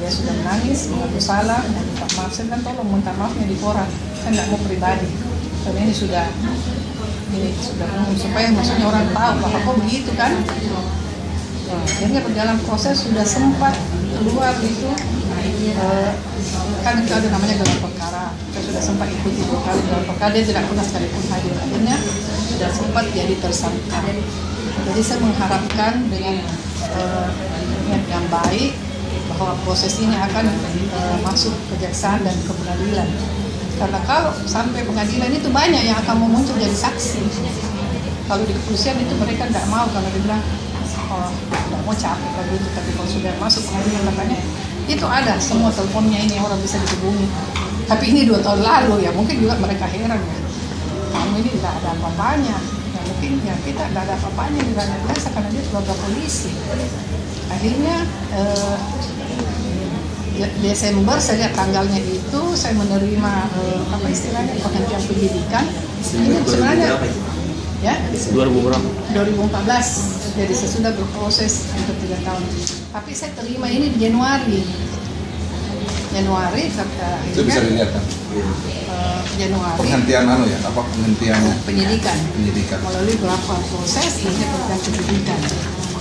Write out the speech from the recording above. Dia sudah menangis, mengaku salah, minta maaf. Saya bilang, tolong minta maafnya di koran. Saya nggak mau pribadi. Karena ini sudah umum, supaya maksudnya orang tahu bahwa kok begitu kan. Akhirnya berjalan proses, sudah sempat keluar itu. Kan itu ada namanya gelar perkara. Saya sudah sempat ikut di gelar perkara, dia tidak pernah sekalipun hadir. Akhirnya sudah sempat jadi tersangka. Jadi saya mengharapkan dengan niat yang baik bahwa proses ini akan masuk kejaksaan dan ke pengadilan. Karena kalau sampai pengadilan itu banyak yang akan muncul jadi saksi. Kalau di kepolisian itu mereka tidak mau, kalau dibilang tidak mau capek kalau itu, tapi kalau sudah masuk pengadilan makanya itu ada semua teleponnya ini orang bisa dihubungi. Tapi ini 2 tahun lalu ya, mungkin juga mereka heran ya. Kamu ini tidak ada apa-apanya. Ya mungkin ya kita tidak ada apa-apanya di ranah biasa karena dia keluarga polisi. Akhirnya Desember saya lihat tanggalnya itu, saya menerima apa istilahnya penghentian pendidikan. Ini sebenarnya ya 2014. Jadi saya sudah berproses untuk 3 tahun. Tapi saya terima ini di Januari sampai itu bisa dilihat kan? Januari penghentian anu ya, apa penghentian penyidikan melalui berapa proses ini penghentian pendidikan.